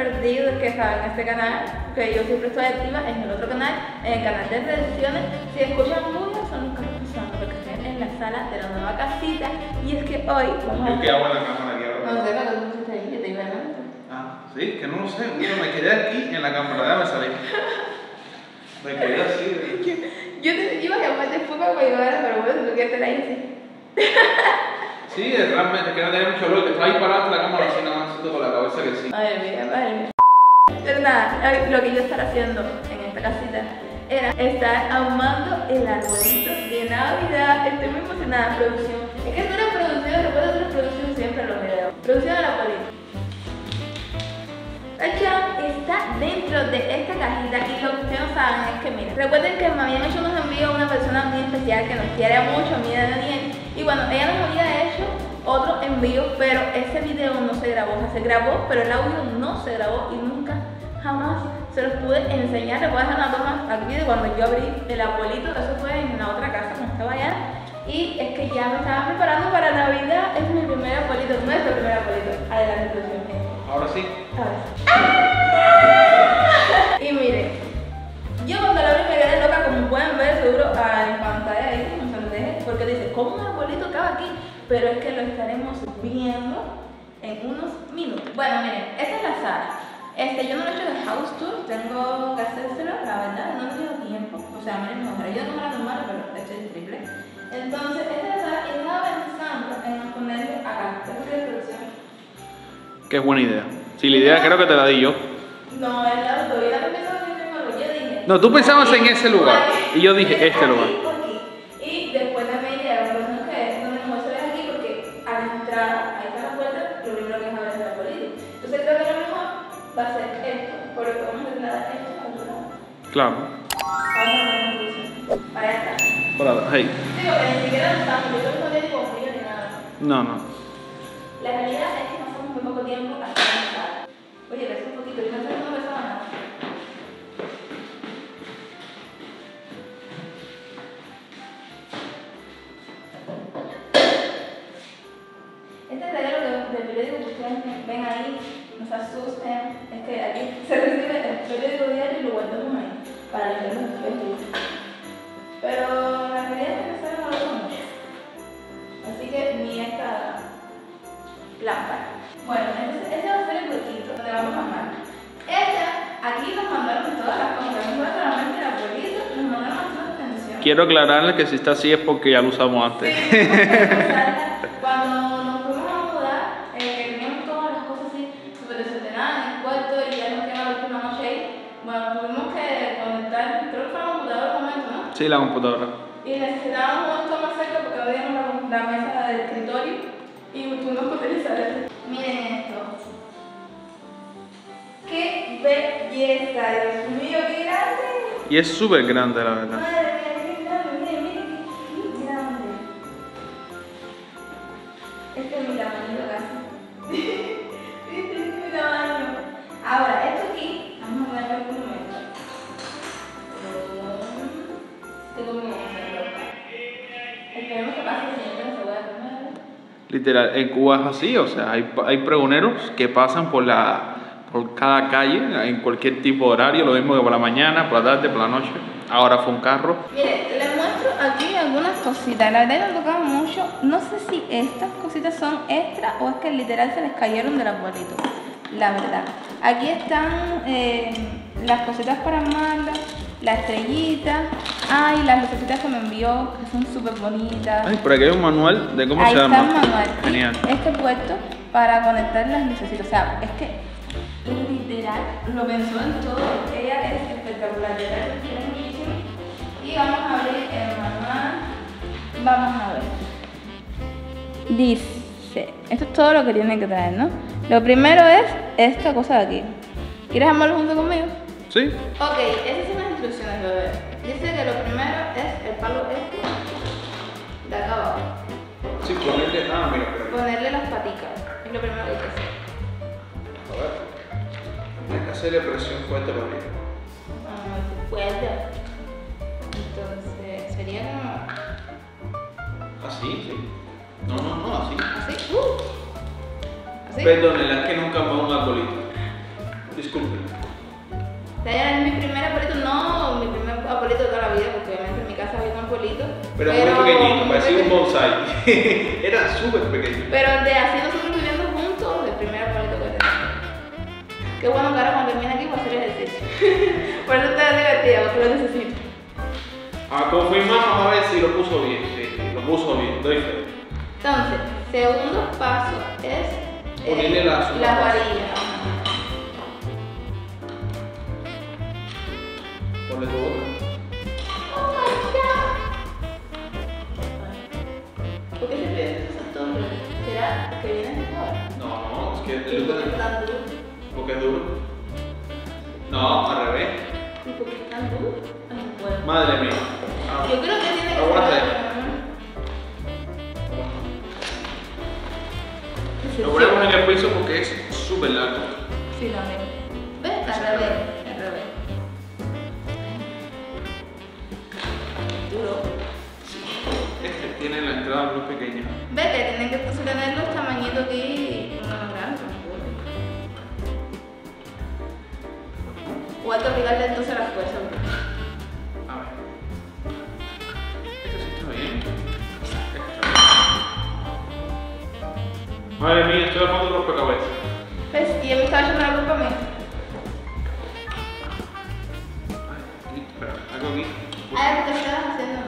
perdido el que está en este canal, que yo siempre estoy activa en el otro canal, en el canal de Tradiciones. Si escuchan música son los carros pasando, porque están en la sala de la nueva casita. Y es que hoy vamos a... ¿Qué hago en la cámara aquí ahora? No sé, pero tú pusiste ahí, que te iba a dar. Ah, sí, que no lo sé, yo me quedé aquí en la cámara, déjame salir. Me quedé así. Yo te iba a llamar de fútbol para ayudar, pero bueno, tú quieres estar ahí, sí. Sí, realmente, que no tenía mucho olor, que estaba ahí parado en la cámara así, nada más con la cabeza que sí. Ay, mira, madre. Pero nada, lo que yo estaba haciendo en esta casita era estar ahumando el arbolito de Navidad. Estoy muy emocionada, producción. Es que tú eres producción, recuerda que tú eres producción siempre en los videos. Producción del arbolito. El chan está dentro de esta cajita y lo que ustedes no saben es que, miren, recuerden que me habían hecho unos envíos a una persona muy especial que nos quiere mucho, mira, Daniel. Y bueno, ella nos había hecho otro envío, pero ese video no se grabó, o sea, se grabó, pero el audio no se grabó y nunca, jamás se los pude enseñar. Les voy a dejar una toma aquí de cuando yo abrí el arbolito, eso fue en la otra casa cuando estaba allá. Y es que ya me estaba preparando para Navidad, es mi primer arbolito, nuestro primer arbolito. Adelante, producción. Ahora sí. ¡Ah! Y miren, yo cuando lo abrí me quedé loca, como pueden ver seguro en pantalla ahí, no se lo deje, porque dice, ¿cómo un arbolito cabe aquí? Pero es que lo estaremos viendo en unos minutos. Bueno, miren, esta es la sala. Yo no lo he hecho de house tour, tengo que hacérselo, la verdad, no tengo tiempo. O sea, miren, no, pero yo no me la tomo, pero he hecho el triple. Entonces, esta es la sala y estaba pensando en ponerle acá. Qué buena idea. Si la idea creo que te la di yo. No, es la autoridad que pensaba en este lugar. Yo dije. No, tú pensabas en ese lugar. Y yo dije este lugar. Y después también llegaron personas que no me muestran aquí porque al entrar a esta puerta, lo primero que es hablar de la política. Entonces creo que lo mejor va a ser esto, porque vamos a entrar esto a otro lado. Claro. Vamos a ver la solución. Para acá. Para, hey. Digo, que ni siquiera nos estamos, yo no tengo confío ni nada. No, no. La realidad es que muy poco tiempo hasta empezar. Oye, pesa un poquito, yo no sé cómo pesaba nada. Este regalo del periódico que ustedes ven ahí, nos asusten, es que aquí se recibe el periódico diario y lo guardamos ahí para leer los periódicos. Pero la realidad es que no se lo guardamos. Así que ni esta lámpara. Bueno, entonces este va a ser el huequito donde vamos a armar. Aquí nos mandaron todas las cosas, no fue solamente el arbolito, nos mandaron todas las canciones. Quiero aclararle que si está así es porque ya lo usamos antes. Sí, cuando nos fuimos a mudar, teníamos todas las cosas así, súper desordenadas en el cuarto y ya nos quedaba la última noche ahí. Bueno, tuvimos que conectar, creo que fue la computadora un momento, ¿no? Sí, la computadora. Y necesitábamos esto más cerca porque habíamos la mesa del escritorio y tuvimos que utilizar esto. Miren esto. ¡Qué belleza! ¡Dios mío, qué grande! Y es súper grande, la verdad. Madre mía, qué grande, miren, miren, qué grande. Este es mi tamañito casi. Este es mi tamaño. Ahora, esto aquí, vamos a darle un momento. Tengo miedo de hacerlo. Esperemos que pase el siguiente, se pueda comer. Literal, en Cuba es así, o sea, hay pregoneros que pasan por cada calle, en cualquier tipo de horario, lo mismo que por la mañana, por la tarde, por la noche. Ahora fue un carro. Miren, les muestro aquí algunas cositas, la verdad no tocaba mucho, no sé si estas cositas son extras o es que literal se les cayeron del arbolito, la verdad. Aquí están las cositas para armarlas. La estrellita, ay, las lucecitas que me envió, que son súper bonitas. Ay, por aquí hay un manual de cómo se arma. Ahí está el manual. Genial. Este puesto para conectar las lucecitas. O sea, es que literal lo pensó en todo. Ella es espectacular. Y vamos a abrir el manual. Vamos a ver. Dice, esto es todo lo que tiene que traer, ¿no? Lo primero es esta cosa de aquí. ¿Quieres armarlo junto conmigo? Sí. Ok, esas son las instrucciones, bebé. Dice que lo primero es el palo este de acá abajo. Sí, ponerle nada, mira. Ponerle las paticas, es lo primero que hay que hacer. A ver, hay que hacerle presión fuerte para arriba. Ah, fuerte. Entonces, sería como... ¿Así? Sí. No, no, no, así. ¿Así? ¿Así? Perdón, es que nunca pongo un arbolito. Disculpen. Dayan es mi primer abuelito, no mi primer abuelito de toda la vida, porque obviamente en mi casa había un abuelito. Pero muy pequeñito, parecía un bonsai. Era súper pequeño. Pero de así nosotros viviendo juntos, el primer abuelito que tenemos. Qué bueno que ahora cuando termine aquí voy a hacer ejercicio. Por eso está divertida, porque lo necesito. Ah, confirmamos a ver si lo puso bien. Sí, lo puso bien, doy fe. Entonces, segundo paso es ponerle la varilla. Ponle tu boca. Oh my god. ¿Por qué se pierde esa torre? ¿Será que viene ahora? No, es que es duro. ¿Por qué es duro? No, al revés. ¿Y por qué es tan duro? Bueno. Madre mía. Ah. Yo creo que tiene que ser. Lo ponemos en el piso porque es súper largo. Sí, lo veo. ¿Ves? Al revés. Al revés. Duro. Sí. Este tiene la entrada muy pequeña. Vete, tienen que tener los tamañitos aquí y una granja. O hay que aplicarle entonces la fuerza. A ver. Esto sí está bien. Madre mía, estoy armando un rompecabezas. ¿Ves? Y él me estaba echando la culpa a mí. Ay, espera, algo aquí. Ah, te estabas haciendo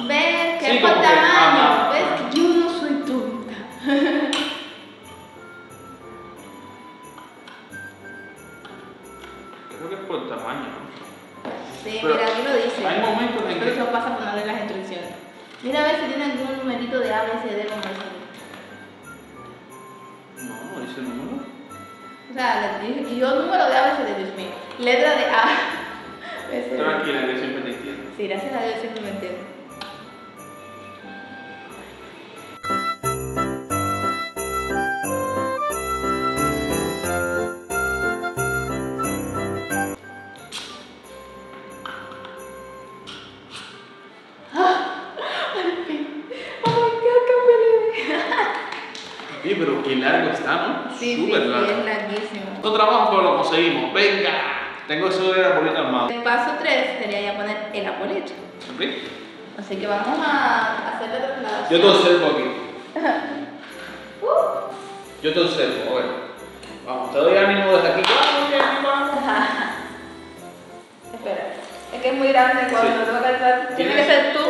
mal. ¿Ves? ¡Qué sí, falta tamaño! ¿Ves? Yo no soy tonta. Creo que es por tamaño. Sí, pero mira, aquí lo dice. Hay momentos en que... Eso pasa por no leer las instrucciones. Mira a ver si tiene algún numerito de A, B, C, D, como ese. No, no dice el número. O sea, y yo número de A, B, C, D, Dios mío. Letra de A. Tranquila, yo siempre te entiendo. Sí, gracias a Dios siempre me entiendo. ¡Ah! ¡Al fin! ¡Oh, my God, qué pelea! Sí, pero qué largo está, ¿no? Sí, súper largo. Sí, es larguísimo. Otro trabajo, pero lo conseguimos. ¡Venga! Tengo eso de la bolita armada. El paso 3 sería ya poner el apolito. ¿Sí? Así que vamos a hacer la trasladación. Yo te observo aquí. Yo te observo, a ver. Vamos, te doy ánimo desde aquí. Espera, es que es muy grande cuando lo tengo que hacer. ¿Tienes que ser tú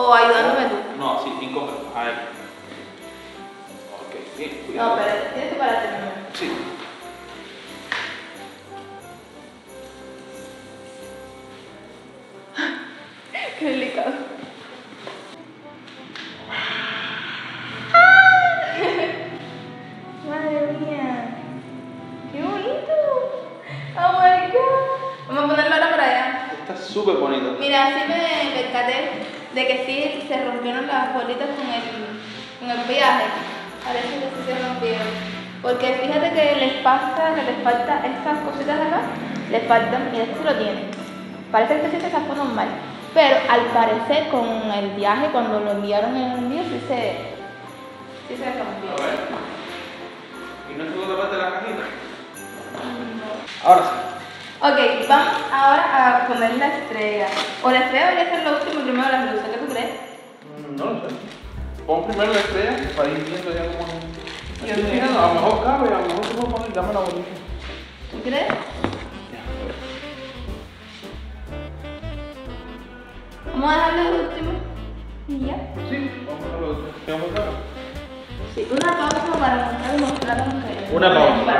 o ayudándome tú? No, sí, incómodo. A ver. Ok, bien, cuidado. No, pero tienes que pararte primero. Sí. Qué delicado. ¡Ah! Madre mía. Qué bonito. Oh my god. Vamos a ponerlo ahora para allá. Está súper bonito. Mira, así me percaté de que sí se rompieron las bolitas con el viaje. A ver si se rompieron. Porque fíjate que les falta estas cositas de acá. Les faltan, mira, esto lo tienen. Parece que sí se zafó normal. Pero al parecer con el viaje, cuando lo enviaron en un día, sí se cambió. A ver. ¿Y no estuvo tapando la cajita? No. Ahora sí. Ok, vamos ahora a poner la estrella. O la estrella debería ser lo último, primero las luces. ¿Qué tú crees? No lo sé. Pon primero la estrella para ir viendo ya cómo es. Yo estoy mirando, a lo mejor cabe, a lo mejor se puede poner, dame la bolita. ¿Tú crees? Vamos a dejarlo de último. ¿Y ya? Sí, vamos a dejarlo de último. ¿Qué vamos a hacer? Sí, una pausa para mostrar los plátanos que... Una pausa.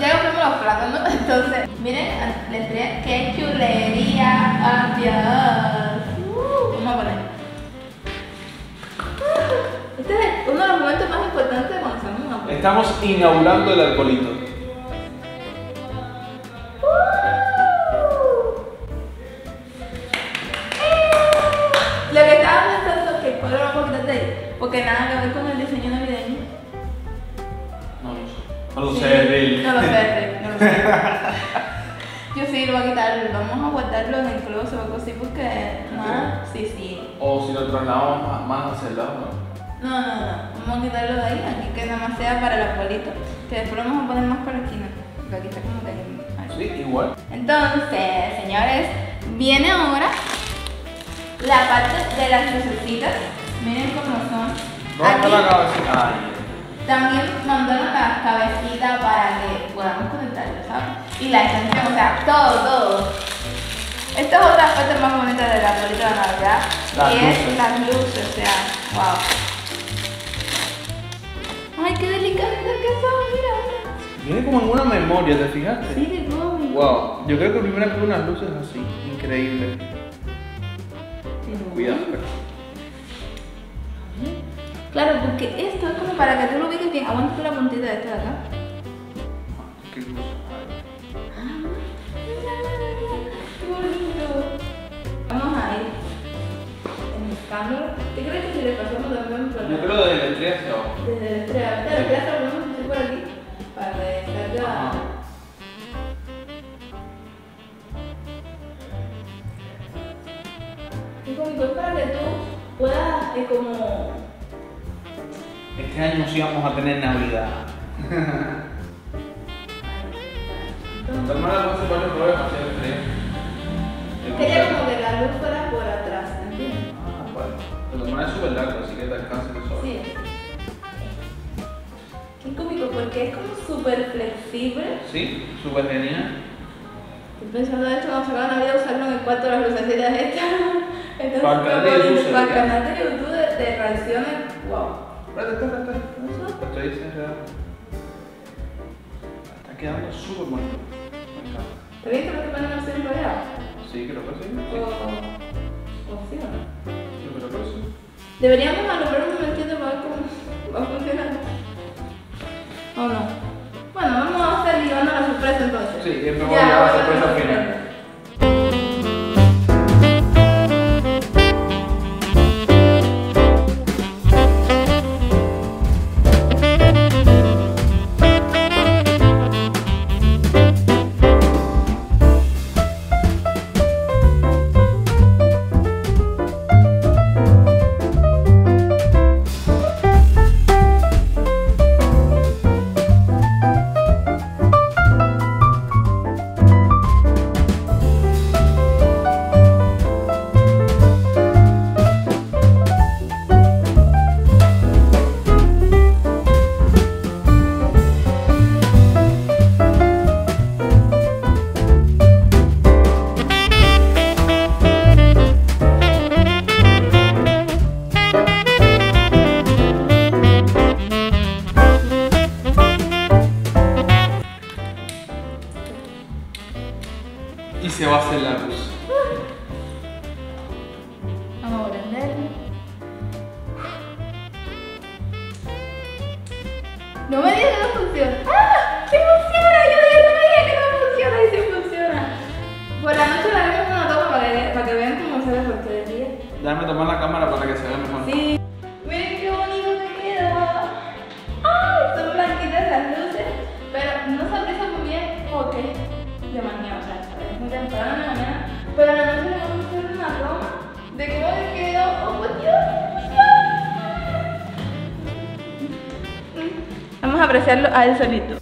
Ya compramos los plátanos, entonces... Miren, la estrella, qué chulería. ¡Adiós! Vamos a poner. Este es uno de los momentos más importantes cuando hacemos una plátanos. Estamos inaugurando el arbolito. Lo que estaba pensando es que el cuadro vamos a quitar de ahí, porque nada que ver con el diseño navideño. No lo sé. Yo sí lo voy a quitar, vamos a guardarlo en el closet o algo así porque nada, sí. O si lo trasladamos más hacia el lado, ¿no? No, vamos a quitarlo de ahí, aquí que nada más sea para el arbolito, que después lo vamos a poner más por la esquina, porque aquí está como que... Sí, igual. Entonces, señores, viene ahora la parte de las lucecitas, miren cómo son. Aquí, la cabecita. También mandamos la cabecita para que podamos conectarlo, ¿sabes? Y la extensión, o sea, todo. Esta es otra parte más bonita de la película de Navidad, y es las luces, o sea, wow. Ay, qué delicadas que son, mira. Tiene como alguna memoria, ¿te fijaste? Sí, de cómic. Wow, yo creo que primero que unas luces así, increíble. Cuidado. Claro, porque esto es como para que tú lo ubiques bien. Aguanta la puntita de esta de acá. ¿Qué cosa? Vamos a ir buscándolo. ¿Te crees que si le pasamos también por aquí? Yo creo desde el triastro. Desde el triastro. Desde el triastro lo vamos a hacer por aquí. Para que salga. Y como para que tú puedas, es como... Este año sí vamos a tener Navidad. Entonces, no la cosa para el problema, ¿sí? Quería como que la luz fuera por atrás, ¿entiendes? Ah, bueno. Pero tomar es súper largo, así que te alcanza el sol. Sí. Qué cómico, porque es como súper flexible. Sí, súper genial. Estoy pensando, de hecho, cuando se va a Navidad, usaron en cuatro las lucecitas estas. Entonces, para canal de YouTube de tradiciones, wow. Estoy desenredado. Está quedando súper bonito. Me encanta. ¿Te viste lo que ponen así enrollado? Sí, creo que sí. ¿O sí o no? Yo creo que sí. Deberíamos alumbrar un momentito para ver cómo va a funcionar. ¿O no? Bueno, vamos a hacer ligando la sorpresa entonces. Sí, es mejor ya la sorpresa al final. Y se va a hacer la luz. Vamos a prender. No me digas que no funciona. ¡Ah! ¡Sí funciona! Yo ya no veía que no funciona y sí funciona. Por la noche la haremos una toma para que vean cómo se ve por todo el día. Déjame tomar la cámara para que se vea mejor. Sí. Miren qué bonito que queda. ¡Ay! Son blanquitas las luces, pero no se aprecia muy bien porque es de mañana, o sea. Temprano en la mañana, pero a la noche le vamos a hacer una broma de cómo le quedó. ¡Oh, por Dios! Vamos a apreciarlo a él solito.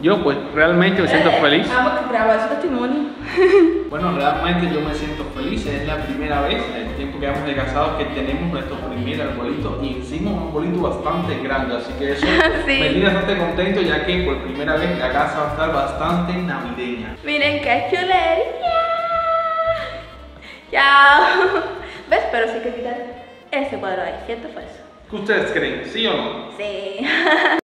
Yo pues realmente me siento feliz. Vamos a grabar su testimonio. Bueno, realmente yo me siento feliz. Es la primera vez en el tiempo que hemos de casados que tenemos nuestro primer arbolito. Y hicimos un arbolito bastante grande. Así que eso sí. Me tiene bastante contento ya que por primera vez la casa va a estar bastante navideña. Miren qué chulería. Chao. ¿Ves? Pero sí que quitar ese cuadro ahí, ¿cierto o falso? ¿Qué ustedes creen? ¿Sí o no? Sí.